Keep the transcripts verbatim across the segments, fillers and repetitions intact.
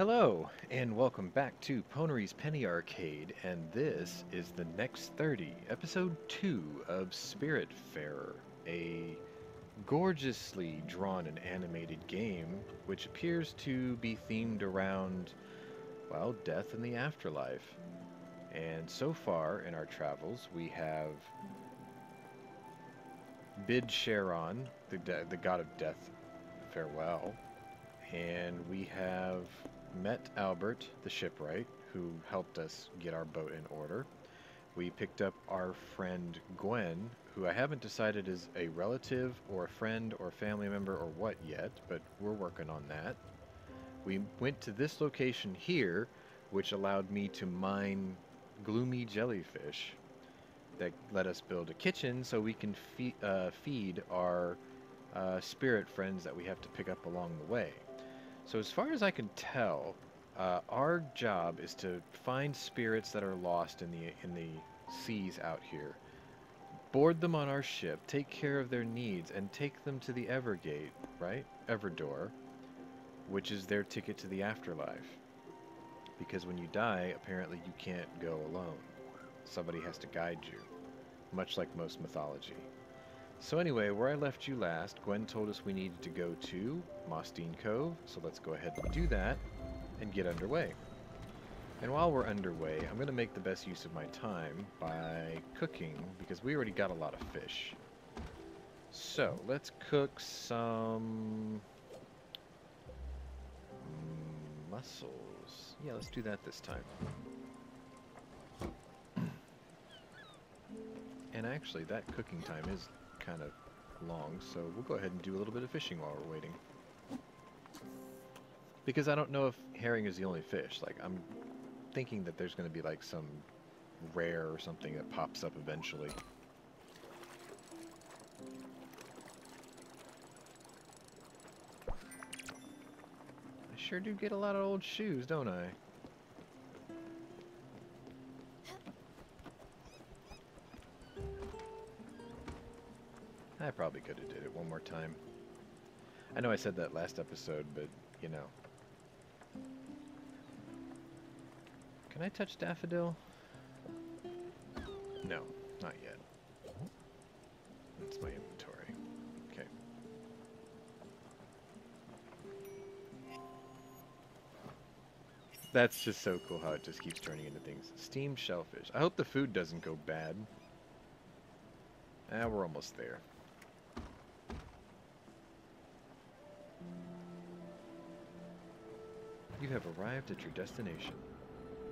Hello, and welcome back to Pwnery's Penny Arcade, and this is the Next thirty, Episode two of Spiritfarer, a gorgeously drawn and animated game which appears to be themed around, well, death and the afterlife. And so far in our travels, we have bid Charon, the, de the god of death, farewell, and we have met Albert, the shipwright, who helped us get our boat in order. We picked up our friend Gwen, who I haven't decided is a relative or a friend or family member or what yet, but we're working on that. We went to this location here, which allowed me to mine gloomy jellyfish that let us build a kitchen so we can fe uh, feed our uh, spirit friends that we have to pick up along the way. So as far as I can tell, uh, our job is to find spirits that are lost in the in the seas out here, board them on our ship, take care of their needs, and take them to the Evergate, right? Everdoor, which is their ticket to the afterlife. Because when you die, apparently you can't go alone. Somebody has to guide you, much like most mythology. So anyway, where I left you last, Gwen told us we needed to go to Mosstein Cove, so let's go ahead and do that and get underway. And while we're underway, I'm going to make the best use of my time by cooking, because we already got a lot of fish. So, let's cook some mussels. Yeah, let's do that this time. And actually, that cooking time is kind of long, so we'll go ahead and do a little bit of fishing while we're waiting. Because I don't know if herring is the only fish. Like, I'm thinking that there's going to be like some rare or something that pops up eventually. I sure do get a lot of old shoes, don't I? I probably could have did it one more time. I know I said that last episode, but, you know. Can I touch Daffodil? No, not yet. That's my inventory. Okay. That's just so cool how it just keeps turning into things. Steamed shellfish. I hope the food doesn't go bad. Ah, we're almost there. You have arrived at your destination.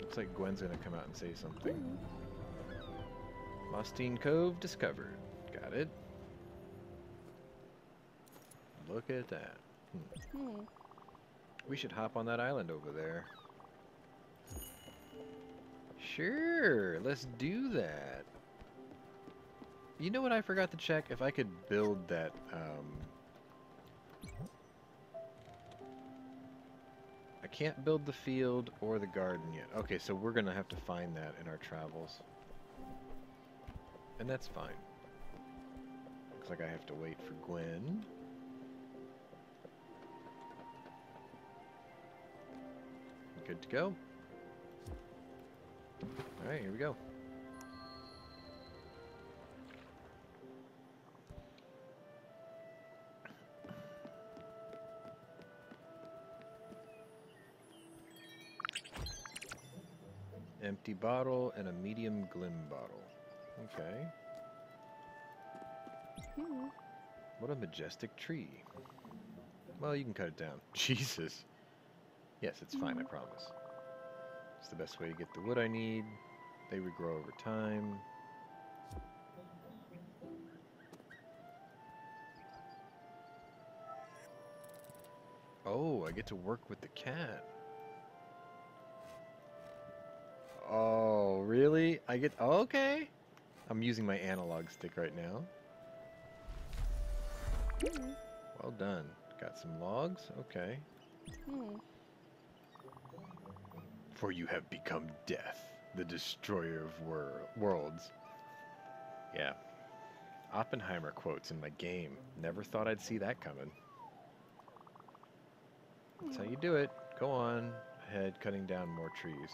Looks like Gwen's gonna come out and say something. Mosstein Cove discovered. Got it. Look at that. Hmm. Hmm. We should hop on that island over there. Sure, let's do that. You know what I forgot to check? If I could build that, um... I can't build the field or the garden yet. Okay, so we're going to have to find that in our travels. And that's fine. Looks like I have to wait for Gwen. Good to go. Alright, here we go. Empty bottle and a medium glim bottle. Okay. Mm. What a majestic tree. Well, you can cut it down. Jesus. Yes, it's fine, I promise. It's the best way to get the wood I need. They regrow over time. Oh, I get to work with the cat. Oh, really? I get... Okay. I'm using my analog stick right now. Mm. Well done. Got some logs. Okay. Mm. For you have become death, the destroyer of wor worlds. Yeah. Oppenheimer quotes in my game. Never thought I'd see that coming. That's how you do it. Go on. ahead, cutting down more trees.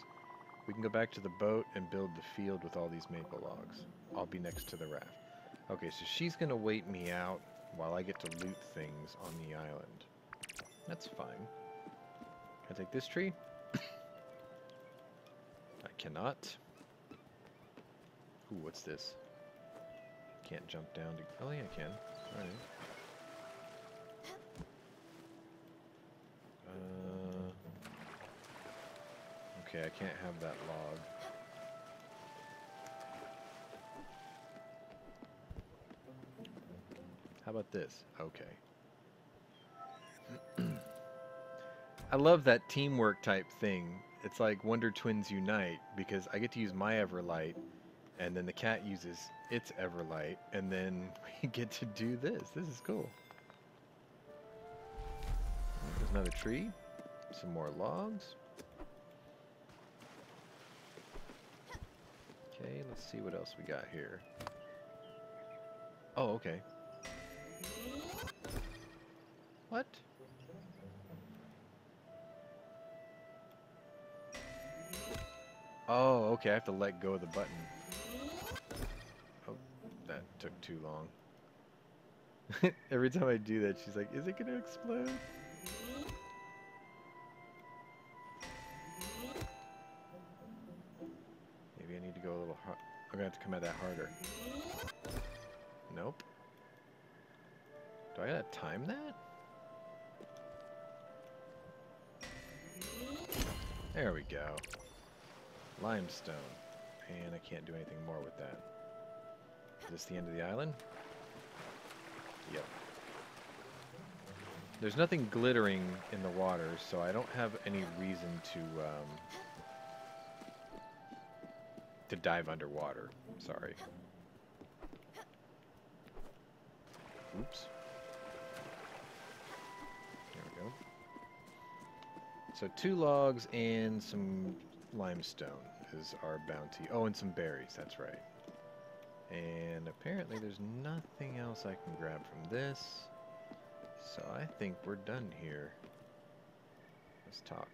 We can go back to the boat and build the field with all these maple logs. I'll be next to the raft. Okay, so she's going to wait me out while I get to loot things on the island. That's fine. Can I take this tree? I cannot. Ooh, what's this? Can't jump down to... Oh, yeah, I can. All right. Okay, I can't have that log. How about this? Okay. I love that teamwork type thing. It's like Wonder Twins Unite, because I get to use my Everlight, and then the cat uses its Everlight, and then we get to do this. This is cool. There's another tree. Some more logs. Okay, let's see what else we got here. Oh, okay. What? Oh, okay, I have to let go of the button. Oh, that took too long. Every time I do that, she's like, is it gonna explode? I'm going to have to come at that harder. Nope. Do I gotta time that? There we go. Limestone. And I can't do anything more with that. Is this the end of the island? Yep. There's nothing glittering in the water, so I don't have any reason to... Um, to dive underwater. Sorry. Oops. There we go. So two logs and some limestone is our bounty. Oh, and some berries. That's right. And apparently there's nothing else I can grab from this. So I think we're done here. Let's talk.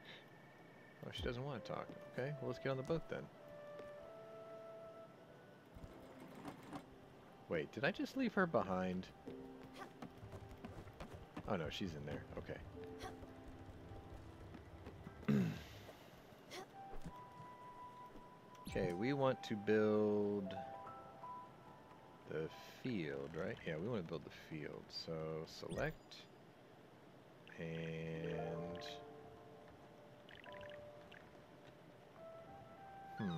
Oh, she doesn't want to talk. Okay, well, let's get on the boat then. Wait, did I just leave her behind? Oh no, she's in there. Okay. Okay, we want to build the field, right? Yeah, we want to build the field. So select and hmm.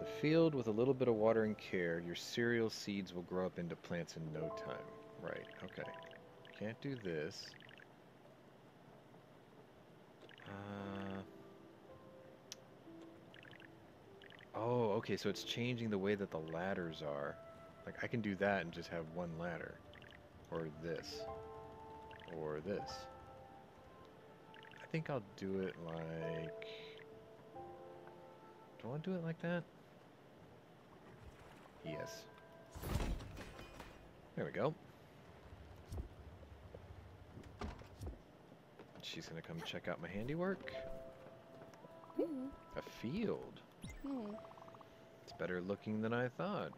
The field with a little bit of water and care, your cereal seeds will grow up into plants in no time. Right, okay. Can't do this. Uh, oh, okay, so it's changing the way that the ladders are. Like, I can do that and just have one ladder. Or this. Or this. I think I'll do it like... Do I want to do it like that? Yes. There we go. She's going to come check out my handiwork. Mm. A field. Mm. It's better looking than I thought.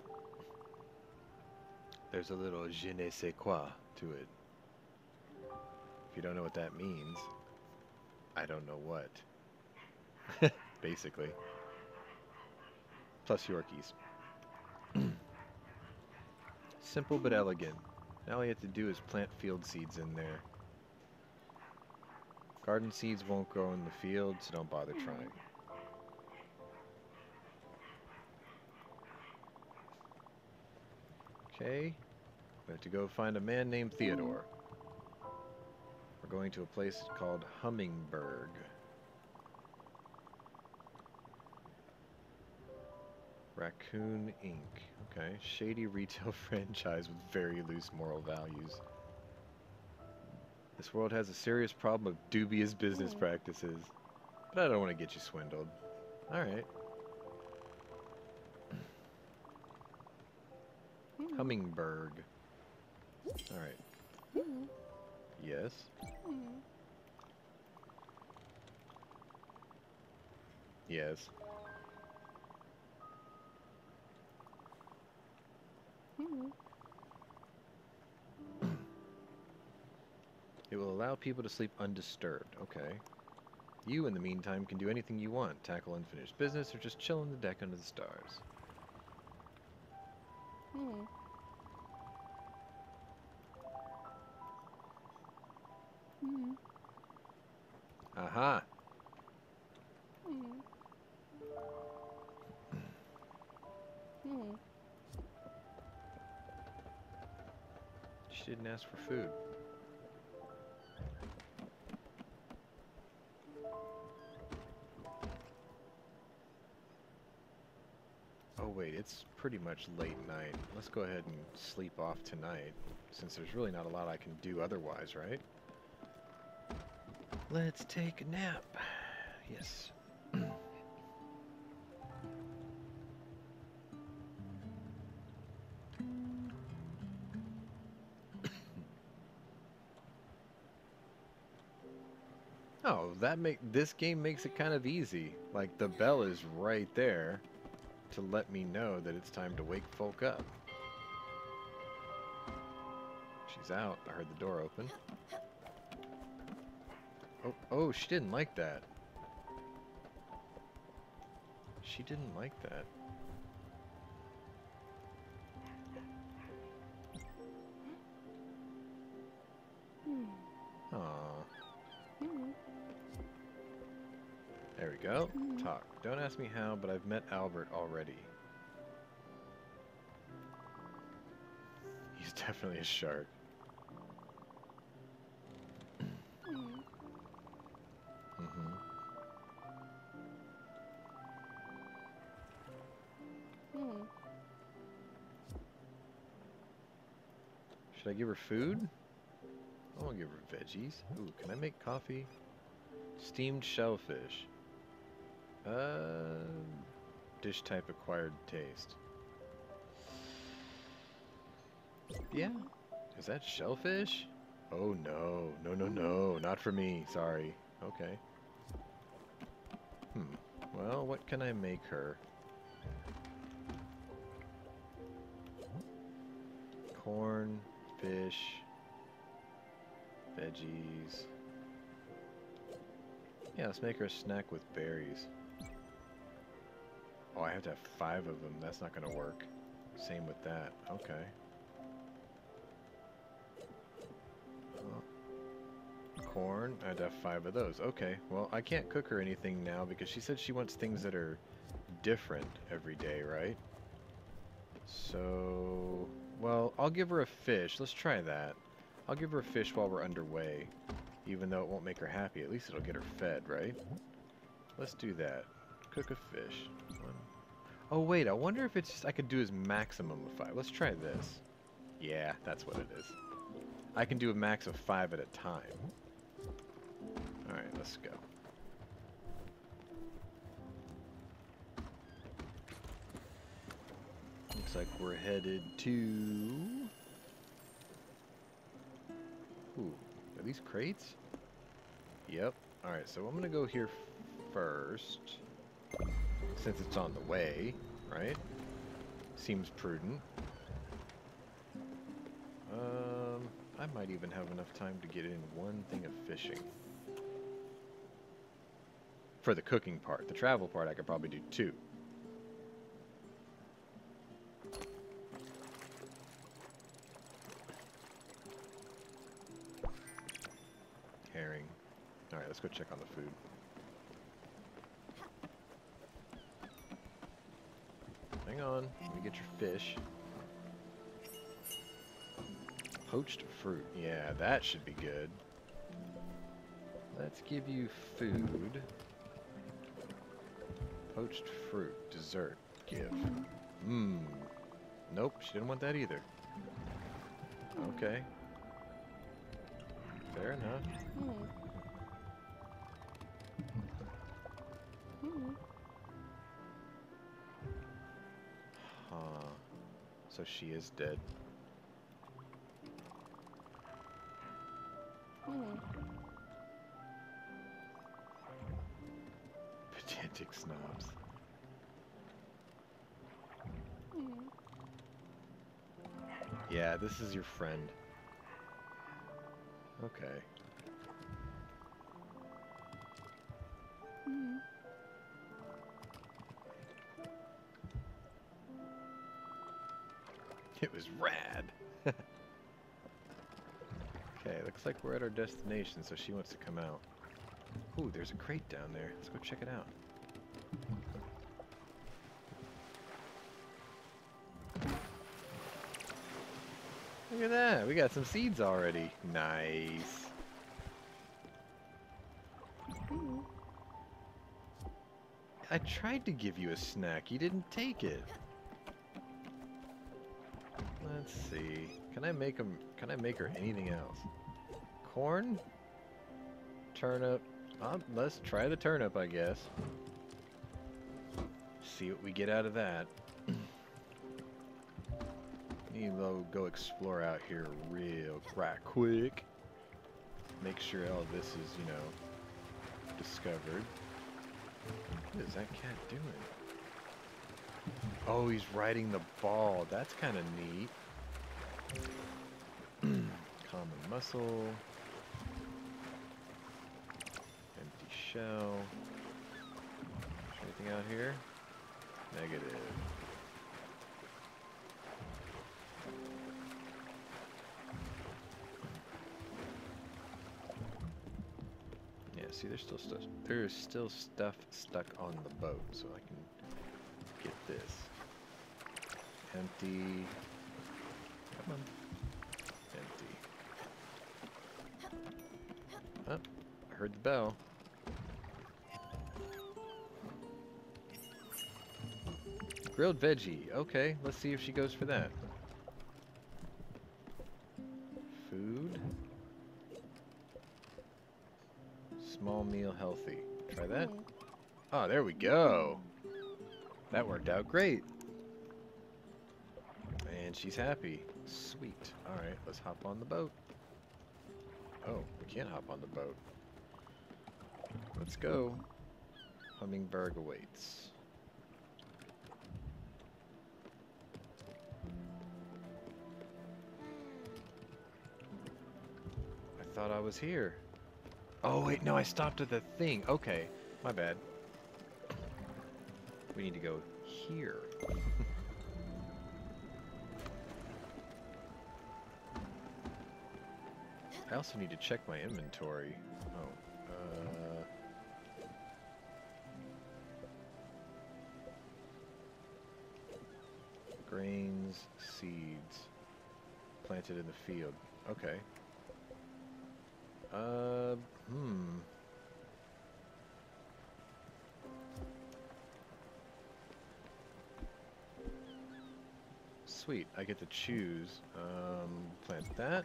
There's a little je ne sais quoi to it. If you don't know what that means, I don't know what. Basically. Plus Yorkies. Simple but elegant. Now all you have to do is plant field seeds in there. Garden seeds won't grow in the field, so don't bother trying. Okay. We have to go find a man named Theodore. We're going to a place called Hummingberg. Raccoon Incorporated. Okay, shady retail franchise with very loose moral values. This world has a serious problem of dubious business practices, but I don't want to get you swindled. Alright. Mm. Hummingberg. Alright. Mm. Yes? Mm. Yes. It will allow people to sleep undisturbed. Okay. You, in the meantime, can do anything you want. Tackle unfinished business or just chill on the deck under the stars. Hmm. Hmm. Aha! Hmm. Hmm. She didn't ask for food. Wait, it's pretty much late night. Let's go ahead and sleep off tonight, since there's really not a lot I can do otherwise, right? Let's take a nap. Yes. Oh, that make this game makes it kind of easy. Like, the bell is right there to let me know that it's time to wake folk up. She's out. I heard the door open. Oh, oh, she didn't like that. She didn't like that. Aww. There we go. Talk. Don't ask me how, but I've met Albert already. He's definitely a shark. Mm-hmm. Should I give her food? I want to give her veggies. Ooh, can I make coffee? Steamed shellfish. Uh, dish type acquired taste. Yeah. Is that shellfish? Oh no, no, no, no, not for me, sorry. Okay. Hmm, well, what can I make her? Corn, fish, veggies. Yeah, let's make her a snack with berries. Oh, I have to have five of them. That's not going to work. Same with that. Okay. Oh. Corn. I have to have five of those. Okay. Well, I can't cook her anything now because she said she wants things that are different every day, right? So, well, I'll give her a fish. Let's try that. I'll give her a fish while we're underway. Even though it won't make her happy, at least it'll get her fed, right? Let's do that. Cook a fish. One. Oh wait, I wonder if it's just I could do his maximum of five. Let's try this. Yeah, that's what it is. I can do a max of five at a time. Alright, let's go. Looks like we're headed to... Ooh, are these crates? Yep. Alright, so I'm gonna go here first, since it's on the way, right? Seems prudent. Um, I might even have enough time to get in one thing of fishing. For the cooking part. The travel part, I could probably do two. Herring. Alright, let's go check on the food. Hang on, let me get your fish. Poached fruit. Yeah, that should be good. Let's give you food. Poached fruit. Dessert. Give. Mmm. Nope, she didn't want that either. Okay. Fair enough. Huh. So she is dead. Pedantic snob. Yeah, this is your friend. Okay. Mm-hmm. It was rad. Okay, looks like we're at our destination, so she wants to come out. Ooh, there's a crate down there. Let's go check it out. Look at that, we got some seeds already. Nice. Ooh. I tried to give you a snack, you didn't take it. Let's see. Can I make them? Can I make her anything else? Corn? Turnip? Um, let's try the turnip, I guess. See what we get out of that. We'll go explore out here real right quick. Make sure all this is, you know, discovered. What is that cat doing? Oh, he's riding the ball. That's kind of neat. Common muscle. Empty shell. Is there anything out here? Negative. See, there's still stuff. There's still stuff stuck on the boat, so I can get this. Empty. Come on. Empty. Oh, I heard the bell. Grilled veggie. Okay, let's see if she goes for that. Food. Small meal healthy. Try that. Oh, there we go. That worked out great. And she's happy. Sweet. Alright, let's hop on the boat. Oh, we can't hop on the boat. Let's go. Hummingberg awaits. I thought I was here. Oh wait, no, I stopped at the thing. Okay, my bad. We need to go here. I also need to check my inventory. Oh, uh... grains, seeds, planted in the field. Okay. Uh, hmm. Sweet, I get to choose. Um, plant that.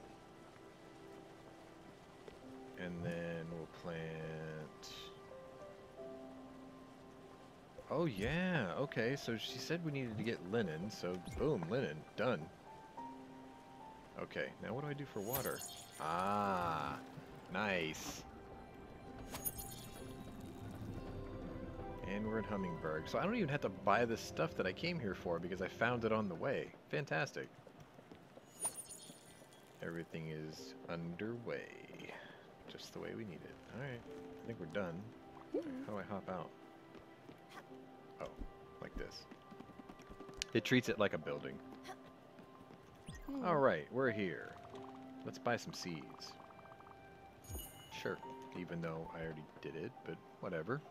And then we'll plant... Oh yeah, okay, so she said we needed to get linen, so boom, linen, done. Okay, now what do I do for water? Ah... Nice. And we're in Hummingberg. So I don't even have to buy the stuff that I came here for because I found it on the way. Fantastic. Everything is underway. Just the way we need it. Alright. I think we're done. How do I hop out? Oh. Like this. It treats it like a building. Alright. We're here. Let's buy some seeds. Sure, even though I already did it, but whatever.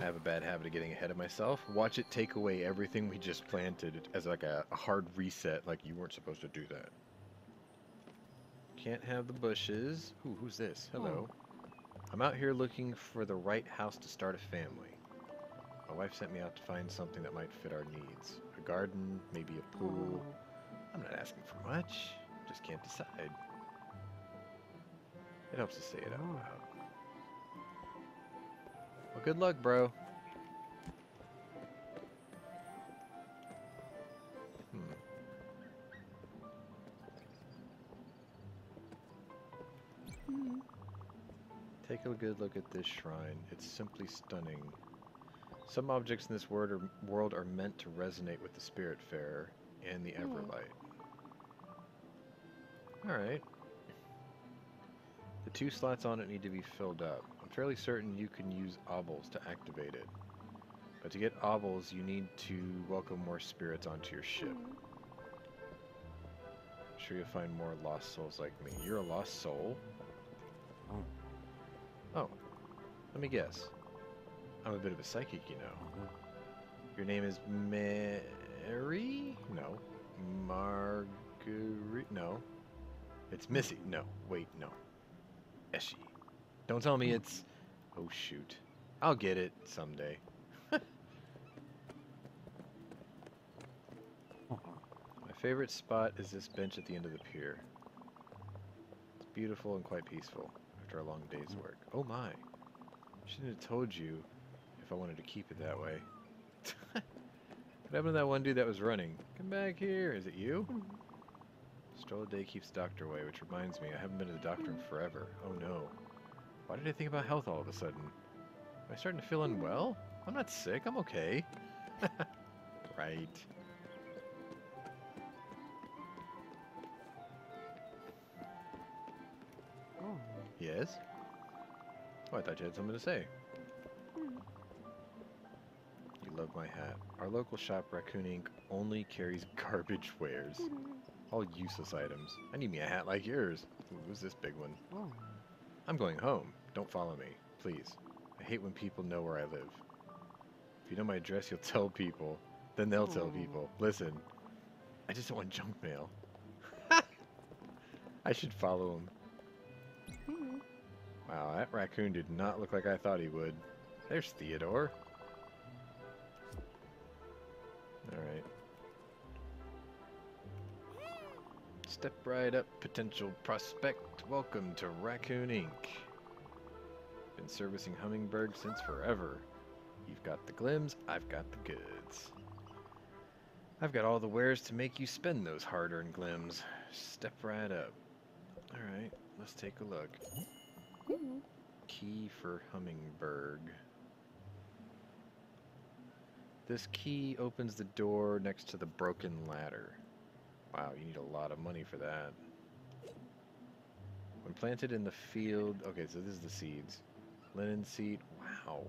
I have a bad habit of getting ahead of myself. Watch it take away everything we just planted as like a, a hard reset, like you weren't supposed to do that. Can't have the bushes. Ooh, who's this? Hello. Oh. I'm out here looking for the right house to start a family. My wife sent me out to find something that might fit our needs. A garden, maybe a pool. Oh. I'm not asking for much. Just can't decide. It helps to say it out loud. Well, good luck, bro. Hmm. Mm-hmm. Take a good look at this shrine. It's simply stunning. Some objects in this world are, world are meant to resonate with the Spiritfarer and the mm. Everlight. Alright. The two slots on it need to be filled up. I'm fairly certain you can use obels to activate it. But to get obels, you need to welcome more spirits onto your ship. I'm sure you'll find more lost souls like me. You're a lost soul? Oh. Oh. Let me guess. I'm a bit of a psychic, you know. Mm-hmm. Your name is Mary? No. Marguerite? No. It's Missy. No. Wait, no. Eshi. Don't tell me it's... Oh, shoot. I'll get it someday. My favorite spot is this bench at the end of the pier. It's beautiful and quite peaceful after a long day's work. Oh, my. Shouldn't have told you if I wanted to keep it that way. What happened to that one dude that was running? Come back here. Is it you? Stroll a day keeps the doctor away, which reminds me, I haven't been to the doctor in forever. Oh no. Why did I think about health all of a sudden? Am I starting to feel unwell? I'm not sick. I'm okay. Right. Oh. Yes? Oh, I thought you had something to say. You love my hat. Our local shop, Raccoon Incorporated, only carries garbage wares. All useless items. I need me a hat like yours. Ooh, who's this big one? Oh. I'm going home. Don't follow me, please. I hate when people know where I live. If you know my address, you'll tell people. Then they'll oh. tell people. Listen, I just don't want junk mail. I should follow him. Wow, that raccoon did not look like I thought he would. There's Theodore. Alright. Step right up, potential prospect. Welcome to Raccoon Incorporated. Been servicing Hummingberg since forever. You've got the glims, I've got the goods. I've got all the wares to make you spend those hard-earned glims. Step right up. Alright, let's take a look. Key for Hummingberg. This key opens the door next to the broken ladder. Wow, you need a lot of money for that. When planted in the field... Okay, so this is the seeds. Linen seed. Wow.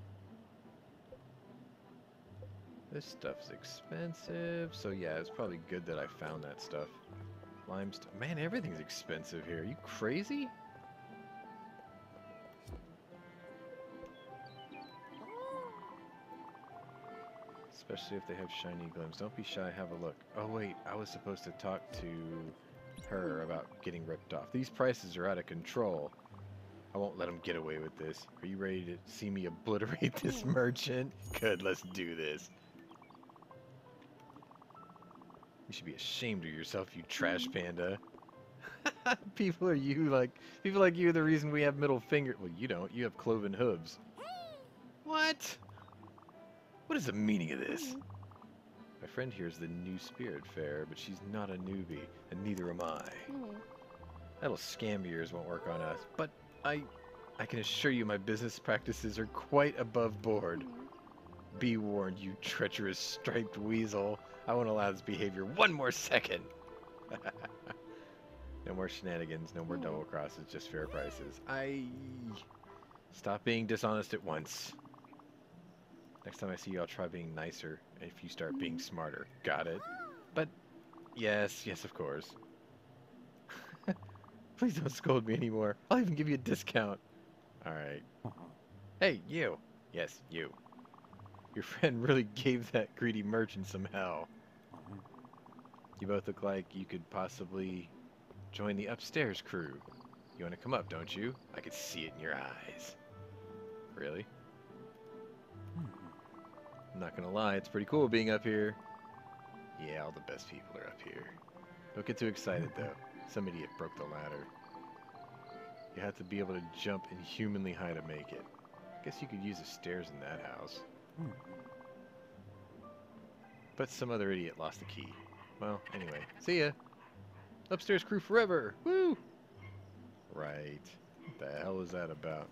This stuff's expensive. So yeah, it's probably good that I found that stuff. Limestone. Man, everything's expensive here. Are you crazy? Especially if they have shiny glimpses. Don't be shy, have a look. Oh wait, I was supposed to talk to her about getting ripped off. These prices are out of control. I won't let them get away with this. Are you ready to see me obliterate this merchant? Good, let's do this. You should be ashamed of yourself, you trash panda. People are you like, people like you are the reason we have middle finger. Well, you don't, you have cloven hooves. What? What is the meaning of this? My friend here is the new Spiritfarer, but she's not a newbie, and neither am I. That little scam of yours won't work on us, but I I can assure you my business practices are quite above board. Be warned, you treacherous striped weasel. I won't allow this behavior one more second. No more shenanigans, no more double crosses, just fair prices. I... Stop being dishonest at once. Next time I see you, I'll try being nicer if you start being smarter. Got it? But, yes, yes, of course. Please don't scold me anymore. I'll even give you a discount. Alright. Hey, you. Yes, you. Your friend really gave that greedy merchant some hell. You both look like you could possibly join the upstairs crew. You want to come up, don't you? I could see it in your eyes. Really? I'm not gonna lie, it's pretty cool being up here. Yeah, all the best people are up here. Don't get too excited though. Some idiot broke the ladder. You have to be able to jump inhumanly high to make it. Guess you could use the stairs in that house. But some other idiot lost the key. Well, anyway, see ya. Upstairs crew forever! Woo! Right. What the hell is that about?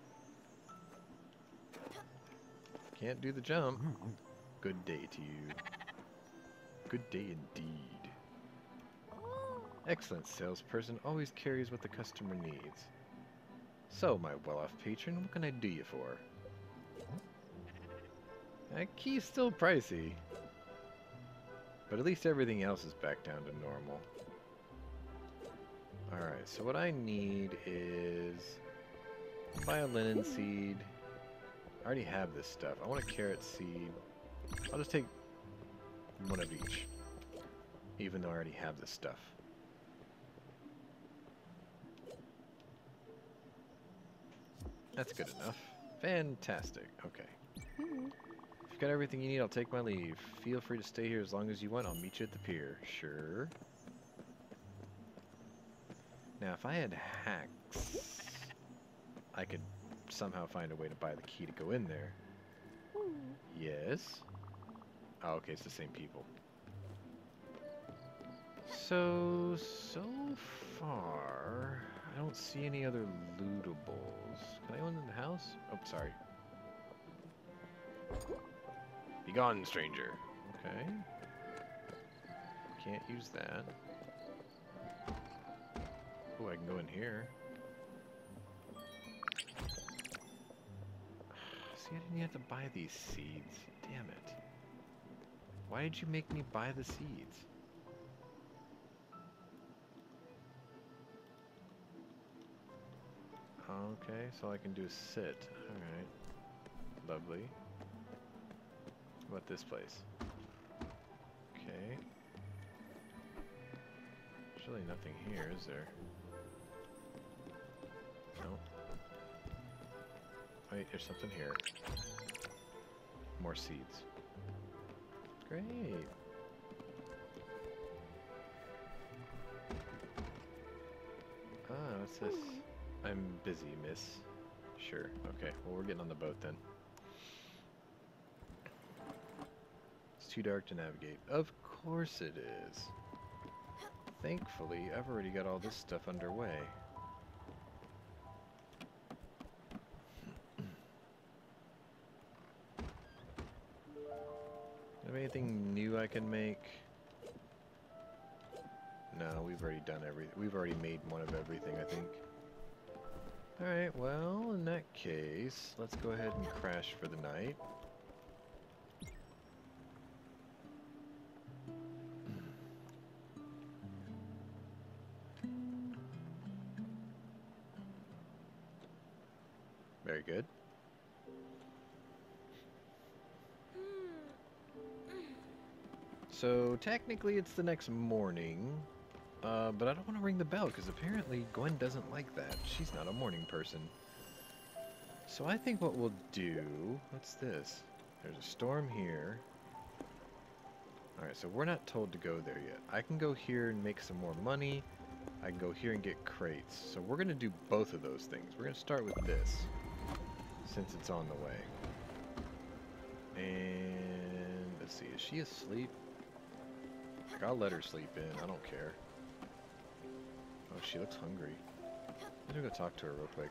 Can't do the jump. Good day to you. Good day indeed. excellent salesperson always carries what the customer needs. So, my well-off patron, what can I do you for? That key's still pricey. But at least everything else is back down to normal. Alright, so what I need is... buy a linen seed. I already have this stuff. I want a carrot seed. I'll just take one of each. Even though I already have this stuff. That's good enough. Fantastic. Okay. If you've got everything you need, I'll take my leave. Feel free to stay here as long as you want. I'll meet you at the pier. Sure. Now, if I had hacks, I could somehow find a way to buy the key to go in there. Yes. Oh, okay, it's the same people. So, so far, I don't see any other lootables. Can I go into the house? Oh, sorry. Be gone, stranger. Okay. Can't use that. Oh, I can go in here. See, I didn't have to buy these seeds. Damn it. Why did you make me buy the seeds? Okay, so all I can do is sit. Alright. Lovely. What about this place? Okay. There's really nothing here, is there? Nope. Wait, there's something here. More seeds. Great. Ah, what's this? I'm busy, miss. Sure. Okay. Well, we're getting on the boat then. It's too dark to navigate. Of course it is. Thankfully, I've already got all this stuff underway. Anything new I can make? No, we've already done everything. We've already made one of everything, I think. Alright, well, in that case, let's go ahead and crash for the night. Very good. So, technically it's the next morning, uh, but I don't want to ring the bell, because apparently Gwen doesn't like that. She's not a morning person. So I think what we'll do... What's this? There's a storm here. Alright, so we're not told to go there yet. I can go here and make some more money. I can go here and get crates. So we're going to do both of those things. We're going to start with this, since it's on the way. And... let's see, is she asleep? I'll let her sleep in. I don't care. Oh, she looks hungry. I'm gonna go talk to her real quick.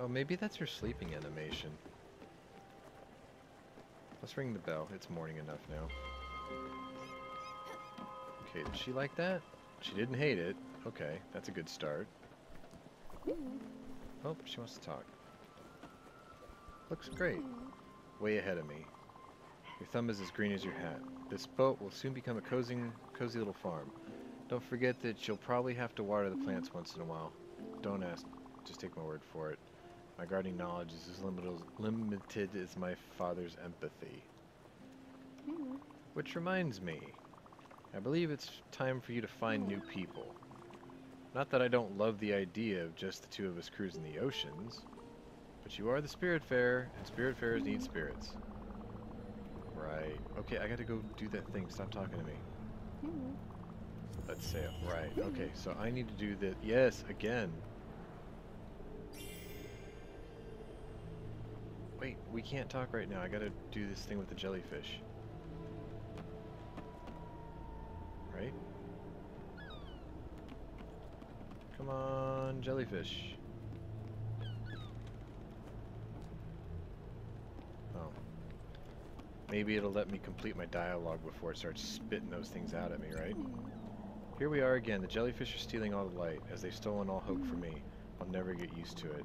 Oh, maybe that's her sleeping animation. Let's ring the bell. It's morning enough now. Okay, did she like that? She didn't hate it. Okay, that's a good start. Oh, she wants to talk. Looks great. Way ahead of me. Your thumb is as green as your hat. This boat will soon become a cozy, cozy little farm. Don't forget that you'll probably have to water the plants once in a while. Don't ask. Just take my word for it. My gardening knowledge is as limited, limited as my father's empathy. Which reminds me. I believe it's time for you to find new people. Not that I don't love the idea of just the two of us cruising the oceans. But you are the Spiritfarer, and Spiritfarers need spirits. Right. Okay, I gotta go do that thing. Stop talking to me. Let's sail. Right. Okay, so I need to do that. Yes, again. Wait, we can't talk right now. I gotta do this thing with the jellyfish. Right? Come on, jellyfish. Maybe it'll let me complete my dialogue before it starts spitting those things out at me, right? Here we are again. The jellyfish are stealing all the light, as they've stolen all hope from me. I'll never get used to it.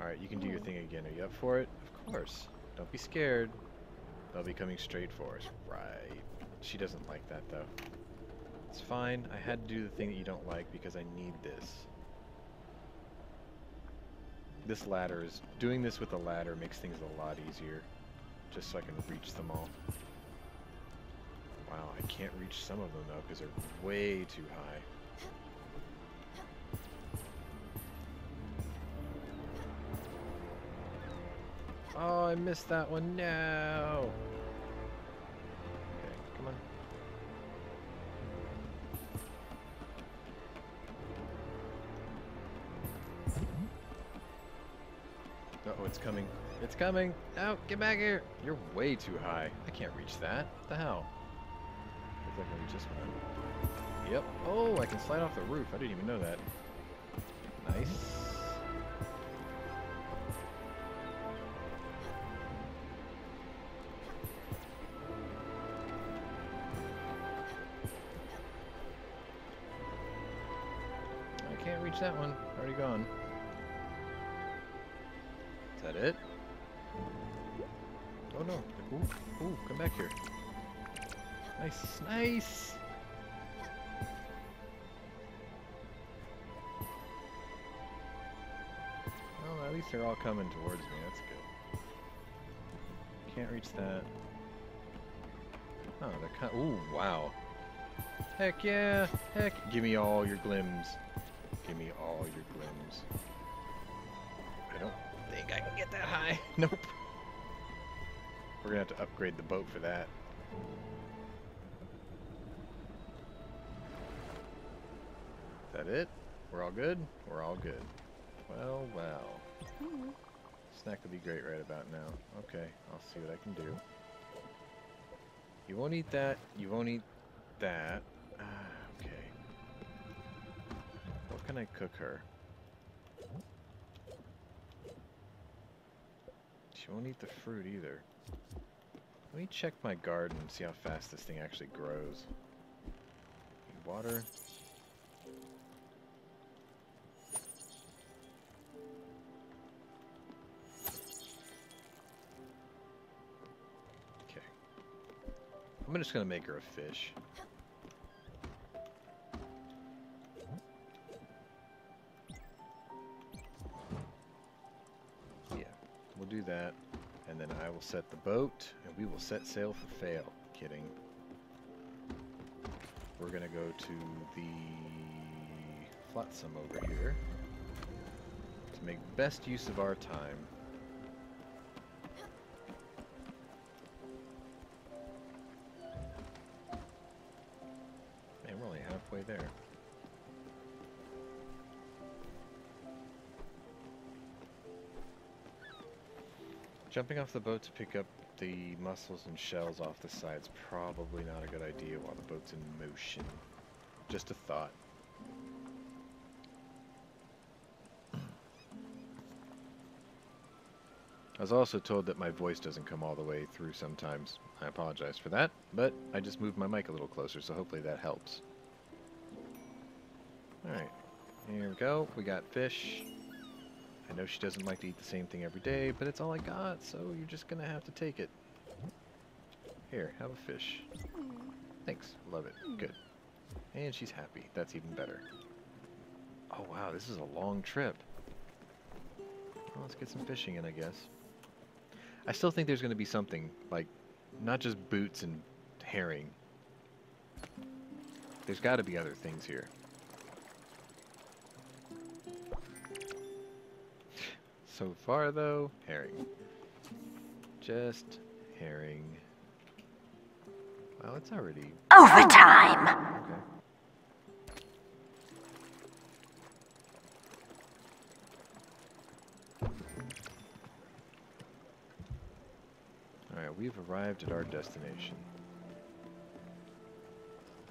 Alright, you can do your thing again. Are you up for it? Of course. Don't be scared. They'll be coming straight for us. Right. She doesn't like that, though. It's fine. I had to do the thing that you don't like because I need this. This ladder is... Doing this with a ladder makes things a lot easier. Just so I can reach them all. Wow, I can't reach some of them, though, because they're way too high. Oh, I missed that one. No! Okay, come on. Uh-oh, it's coming. It's coming! No, get back here! You're way too high. I can't reach that. What the hell? Looks like I can reach this one. Yep. Oh, I can slide off the roof. I didn't even know that. Nice. That one already gone. Is that it? Oh no! Ooh, ooh, come back here. Nice, nice. Well, at least they're all coming towards me. That's good. Can't reach that. Oh, they're kind. Ooh, wow. Heck yeah! Heck, give me all your glims. Give me all your glims. I don't think I can get that high. Nope. We're gonna have to upgrade the boat for that. Is that it? We're all good? We're all good. Well, well. Snack would be great right about now. Okay, I'll see what I can do. You won't eat that. You won't eat that. Ah, okay. What can I cook her? She won't eat the fruit either. Let me check my garden and see how fast this thing actually grows. Need water. Okay. I'm just gonna make her a fish. Do that, and then I will set the boat, and we will set sail for fail. Kidding. We're gonna go to the flotsam over here to make best use of our time. Man, we're only halfway there. Jumping off the boat to pick up the mussels and shells off the side's probably not a good idea while the boat's in motion. Just a thought. I was also told that my voice doesn't come all the way through sometimes. I apologize for that, but I just moved my mic a little closer, so hopefully that helps. Alright, here we go. We got fish. I know she doesn't like to eat the same thing every day, but it's all I got, so you're just gonna have to take it. Here, have a fish. Thanks, love it. Good. And she's happy. That's even better. Oh wow, this is a long trip. Well, let's get some fishing in, I guess. I still think there's gonna be something, like, not just boots and herring. There's gotta be other things here. So far, though, herring. Just herring. Well, it's already... overtime! Okay. Alright, we've arrived at our destination.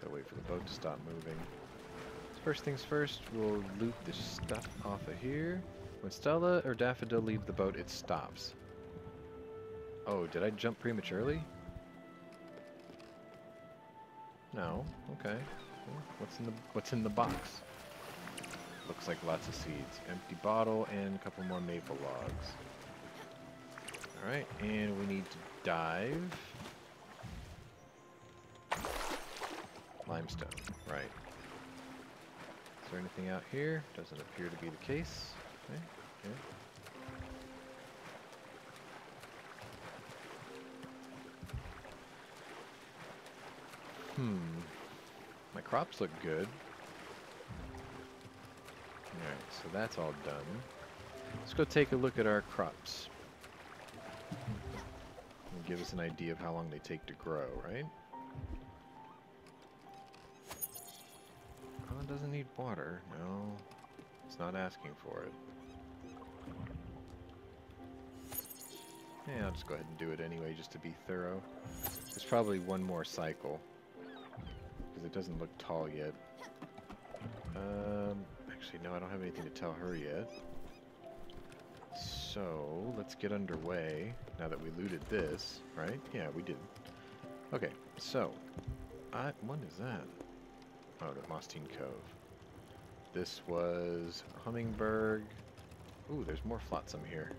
Gotta wait for the boat to stop moving. First things first, we'll loot this stuff off of here. When Stella or Daffodil leave the boat, it stops. Oh, did I jump prematurely? No. Okay. What's in the What's in the box? Looks like lots of seeds. Empty bottle and a couple more maple logs. All right, and we need to dive. Limestone. Right. Is there anything out here? Doesn't appear to be the case. Okay. Okay. Hmm. My crops look good. Alright, so that's all done. Let's go take a look at our crops. It'll give us an idea of how long they take to grow, right? Oh, it doesn't need water. No. It's not asking for it. Yeah, I'll just go ahead and do it anyway, just to be thorough. There's probably one more cycle. It doesn't look tall yet. Um, actually, no, I don't have anything to tell her yet. So, let's get underway now that we looted this, right? Yeah, we did. Okay, so, I, what is that? Oh, the Mosstein Cove. This was Hummingberg. Ooh, there's more flotsam here.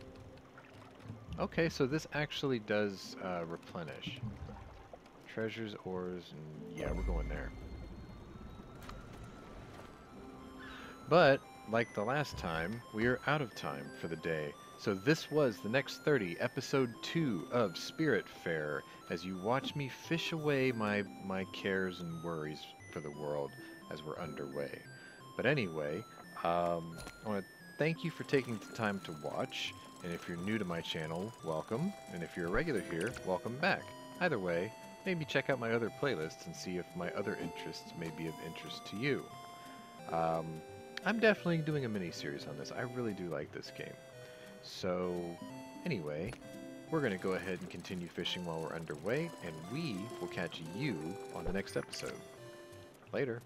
Okay, so this actually does uh, replenish. Treasures, ores, and yeah, we're going there. But, like the last time, we are out of time for the day. So this was the next thirty, episode two of Spiritfarer, as you watch me fish away my, my cares and worries for the world as we're underway. But anyway, um, I want to thank you for taking the time to watch. And if you're new to my channel, welcome. And if you're a regular here, welcome back. Either way, maybe check out my other playlists and see if my other interests may be of interest to you. Um, I'm definitely doing a mini-series on this. I really do like this game. So, anyway, we're going to go ahead and continue fishing while we're underway, and we will catch you on the next episode. Later.